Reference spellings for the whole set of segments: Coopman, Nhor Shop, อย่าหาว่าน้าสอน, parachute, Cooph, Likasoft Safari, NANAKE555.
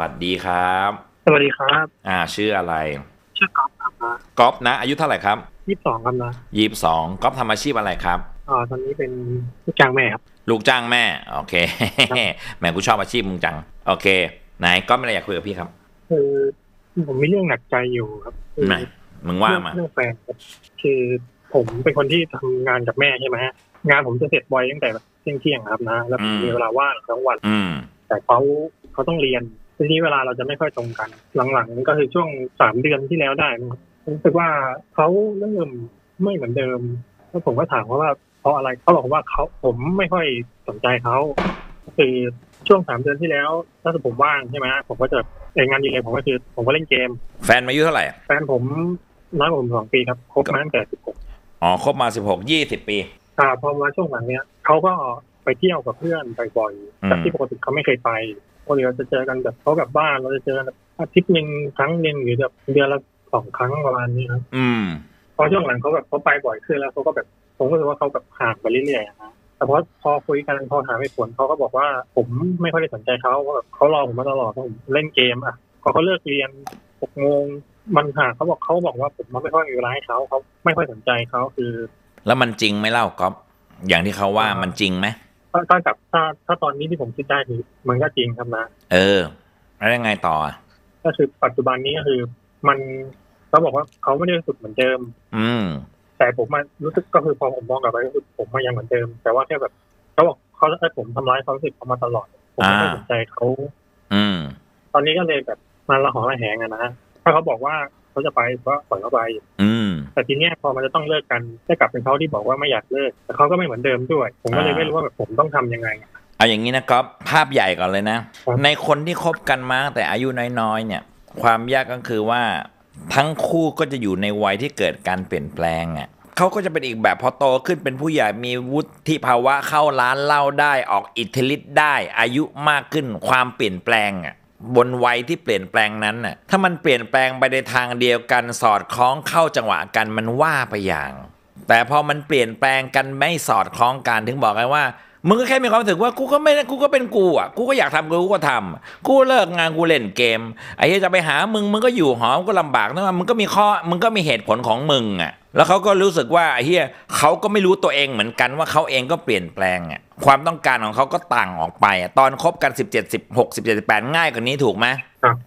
วัสดีครับสวัสดีครับชื่ออะไรชื่อก๊อฟครับก๊อฟนะอายุเท่าไหร่ครับ22ครับนะ22ก๊อฟทำอาชีพอะไรครับตอนนี้เป็นลูกจ้างแม่ครับลูกจ้างแม่โอเคแม่กูชอบอาชีพมึงจังโอเคไหนก๊อฟมีอะไรอยากคุยกับพี่ครับคือผมมีเรื่องหนักใจอยู่ครับไหนมึงว่ามาเรื่องแฟนคือผมเป็นคนที่ทำงานกับแม่ใช่ไหมงานผมจะเสร็จบ่อยตั้งแต่เที่ยงครับนะแล้วมีเวลาว่างทั้งวันแต่เขาต้องเรียนทีนี้เวลาเราจะไม่ค่อยตรงกันหลังๆก็คือช่วง3 เดือนที่แล้วได้รู้สึกว่าเขาเริ่มไม่เหมือนเดิมแล้วผมก็ถามเขาว่าเพราะอะไรเขาบอกว่าผมไม่ค่อยสนใจเขาคือช่วง3 เดือนที่แล้วถ้าผมว่างใช่ไหมผมก็จะงานดีเลยผมก็คือผมก็เล่นเกมแฟนมาอายุเท่าไหร่แฟนผมน้อยกว่าผม2 ปีครับคบมาตั้งแต่16อ๋อคบมา16-20 ปีพอมาช่วงหลังเนี้ยเขาก็ไปเที่ยวกับเพื่อนบ่อยๆจากที่ปกติเขาไม่เคยไปพอเราจะเจอกันแบบเขากลับบ้านเราจะเจออาทิตย์หนึ่งครั้งหนึ่งหรือแบบเดือนละ2 ครั้งประมาณนี้ครับพอช่วงหลังเขาแบบเขาไปบ่อยขึ้นแล้วเขาก็แบบผมก็รู้ว่าเขาแบบห่างไปเรื่อยๆนะแต่พอคุยกันพอหาไม่ผลเขาก็บอกว่าผมไม่ค่อยได้สนใจเขาแบบเขารอผมมาตลอดผมเล่นเกมอ่ะพอเขาเลิกเรียน6 โมงมันห่างเขาบอกว่าผมไม่ค่อยมีเวลาให้เขาเขาไม่ค่อยสนใจเขาคือแล้วมันจริงไหมเล่าก๊อฟอย่างที่เขาว่ามันจริงไหมก็กับถ้าตอนนี้ที่ผมคิดได้คือมันก็จริงครับนะแล้วยังไงต่อก็คือปัจจุบันนี้ก็คือมันเขาบอกว่าเขาไม่ได้รู้สึกเหมือนเดิมแต่ผมมารู้สึกก็คือพอผมมองกลับไปรู้สึกผมมายังเหมือนเดิมแต่ว่าแค่แบบเขาบอกเขาไอ้ผมทำร้ายเขารู้สึกเขามาตลอดผมไม่ได้สนใจเขาตอนนี้ก็เลยแบบมาละหองละแหงอะนะถ้าเขาบอกว่าเขาจะไปก็ปล่อยเขาไปแต่ทีเนี้ยพอมันจะต้องเลิกกันจะกลับเป็นเขาที่บอกว่าไม่อยากเลิกแต่เขาก็ไม่เหมือนเดิมด้วยผมก็เลยไม่รู้ว่าแบบผมต้องทำยังไงเอาอย่างนี้นะก๊อฟภาพใหญ่ก่อนเลยนะในคนที่คบกันมาแต่อายุน้อยๆเนี่ยความยากก็คือว่าทั้งคู่ก็จะอยู่ในวัยที่เกิดการเปลี่ยนแปลงอ่ะเขาก็จะเป็นอีกแบบพอโตขึ้นเป็นผู้ใหญ่มีวุฒิภาวะเข้าร้านเหล้าได้ออกอิทธิฤทธิ์ได้อายุมากขึ้นความเปลี่ยนแปลงอ่ะบนวัยที่เปลี่ยนแปลงนั้นน่ะถ้ามันเปลี่ยนแปลงไปในทางเดียวกันสอดคล้องเข้าจังหวะกันมันว่าไปอย่างแต่พอมันเปลี่ยนแปลงกันไม่สอดคล้องกันถึงบอกกันว่ามึงก็แค่มีความรู้สึกว่ากูก็เป็นกูอ่ะกูก็อยากทำกูก็ทำกูเลิกงานกูเล่นเกมไอ้ที่จะไปหามึงก็อยู่หอก็ลำบากนะมึงก็มีข้อมึงก็มีเหตุผลของมึงอ่ะแล้วเขาก็รู้สึกว่าไอ้เหี้ยเขาก็ไม่รู้ตัวเองเหมือนกันว่าเขาเองก็เปลี่ยนแปลงอ่ะความต้องการของเขาก็ต่างออกไปอ่ะตอนคบกัน17 16 17 18ง่ายกว่านี้ถูกไหม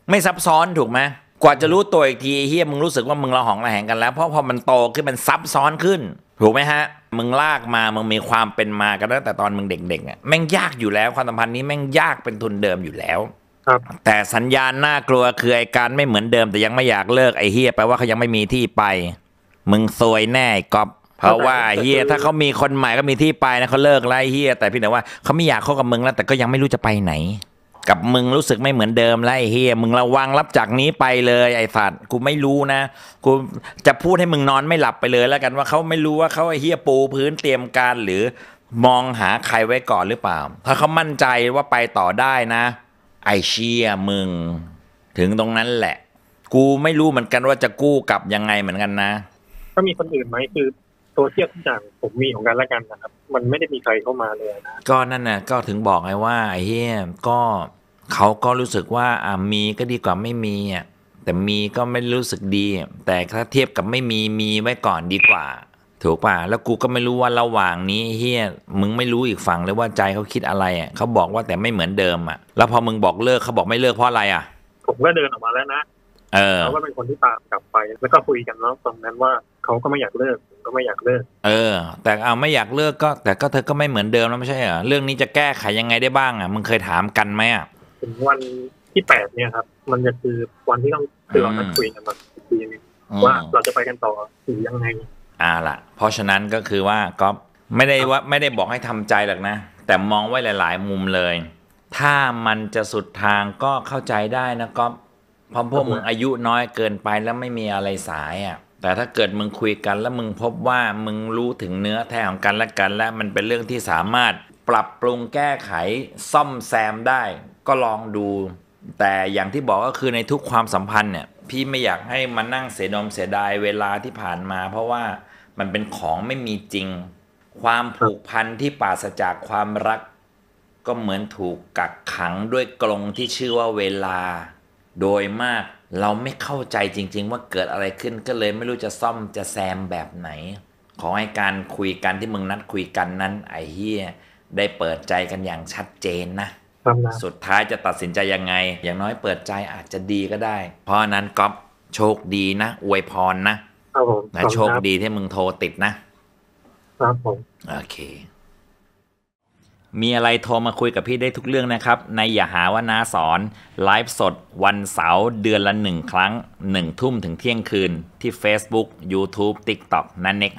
ไม่ซับซ้อนถูกไหมกว่าจะรู้ตัวอีกทีเหี้ยมึงรู้สึกว่ามึงละหองละแหงกันแล้วเพราะพอมันโตขึ้นมันซับซ้อนขึ้นถูกไหมฮะมึงลากมามึงมีความเป็นมากันตั้งแต่ตอนมึงเด็กๆอ่ะแม่งยากอยู่แล้วความสัมพันธ์นี้แม่งยากเป็นทุนเดิมอยู่แล้วแต่สัญญาณน่ากลัวคือไอ้การไม่เหมือนเดิมแต่ยังไม่อยากเลิกไอ้เหี้ยแปลว่าเขายังไม่มีที่ไปมึงซวยแน่ก๊อฟเพราะว่าเฮียถ้าเขามีคนใหม่ก็มีที่ไปนะเขาเลิกไล่เฮียแต่พี่แต่ว่าเขาไม่อยากเข้ากับมึงแล้วแต่ก็ยังไม่รู้จะไปไหนกับมึงรู้สึกไม่เหมือนเดิมไล่เฮียมึงระวังรับจากนี้ไปเลยไอ้สัตว์กูไม่รู้นะกูจะพูดให้มึงนอนไม่หลับไปเลยแล้วกันว่าเขาไม่รู้ว่าเขาไอ้เฮียปูพื้นเตรียมการหรือมองหาใครไว้ก่อนหรือเปล่าถ้าเขามั่นใจว่าไปต่อได้นะไอ้เชี่ยมึงถึงตรงนั้นแหละกูไม่รู้เหมือนกันว่าจะกู้กลับยังไงเหมือนกันนะก็มีคนอื่นไหมคือตัวเทียบทุกอย่างผมมีของกันและกันนะครับมันไม่ได้มีใครเข้ามาเลยนะก็นั่นนะก็ถึงบอกไงว่าไอ้เฮียก็เขาก็รู้สึกว่ามีก็ดีกว่าไม่มีอ่ะแต่มีก็ไม่รู้สึกดีแต่ถ้าเทียบกับไม่มีมีไว้ก่อนดีกว่าถูกป่ะแล้วกูก็ไม่รู้ว่าระหว่างนี้เฮียมึงไม่รู้อีกฝั่งเลยว่าใจเขาคิดอะไรอ่ะเขาบอกว่าแต่ไม่เหมือนเดิมอ่ะแล้วพอมึงบอกเลิกเขาบอกไม่เลิกเพราะอะไรอ่ะผมก็เดินออกมาแล้วนะเขาก็เป็นคนที่ตามกลับไปแล้วก็คุยกันแล้วตรงนั้นว่าเขาก็ไม่อยากเลิกก็ไม่อยากเลิกแต่เอาไม่อยากเลิกก็แต่ก็เธอก็ไม่เหมือนเดิมแล้วไม่ใช่เหรอเรื่องนี้จะแก้ไขยังไงได้บ้างอ่ะมึงเคยถามกันไหมอ่ะถึงวันที่8เนี่ยครับมันจะคือวันที่ต้องเรานัดคุยกันแบบทีนึงว่าเราจะไปกันต่อหรือยังไงล่ะเพราะฉะนั้นก็คือว่าก็ไม่ได้บอกให้ทำใจหรอกนะแต่มองไว้หลายๆมุมเลยถ้ามันจะสุดทางก็เข้าใจได้นะก็เพราะพวกมึงอายุน้อยเกินไปแล้วไม่มีอะไรสายอ่ะแต่ถ้าเกิดมึงคุยกันแล้วมึงพบว่ามึงรู้ถึงเนื้อแท้ของกันและกันและมันเป็นเรื่องที่สามารถปรับปรุงแก้ไขซ่อมแซมได้ก็ลองดูแต่อย่างที่บอกก็คือในทุกความสัมพันธ์เนี่ยพี่ไม่อยากให้มานั่งเสียดายเวลาที่ผ่านมาเพราะว่ามันเป็นของไม่มีจริงความผูกพันที่ปราศจากความรัก ก็เหมือนถูกกักขังด้วยกรงที่ชื่อว่าเวลาโดยมากเราไม่เข้าใจจริงๆว่าเกิดอะไรขึ้นก็เลยไม่รู้จะซ่อมจะแซมแบบไหนขอให้การคุยกันที่มึงนัดคุยกันนั้นไอ้เหี้ยได้เปิดใจกันอย่างชัดเจนนะสุดท้ายจะตัดสินใจยังไงอย่างน้อยเปิดใจอาจจะดีก็ได้เพราะนั้นก๊อฟโชคดีนะอวยพรนะและโชคดีที่มึงโทรติดนะครับผมโอเคมีอะไรโทรมาคุยกับพี่ได้ทุกเรื่องนะครับในอย่าหาว่าน้าสอนไลฟ์สดวันเสาร์เดือนละ1ครั้ง1 ทุ่มถึงเที่ยงคืนที่ Facebook YouTube TikTok นันเน็ก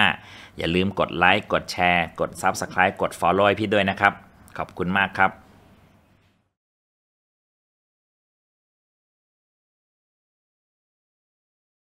555อย่าลืมกดไลค์กดแชร์กด Subscribe กด Follow พี่ด้วยนะครับขอบคุณมากครับ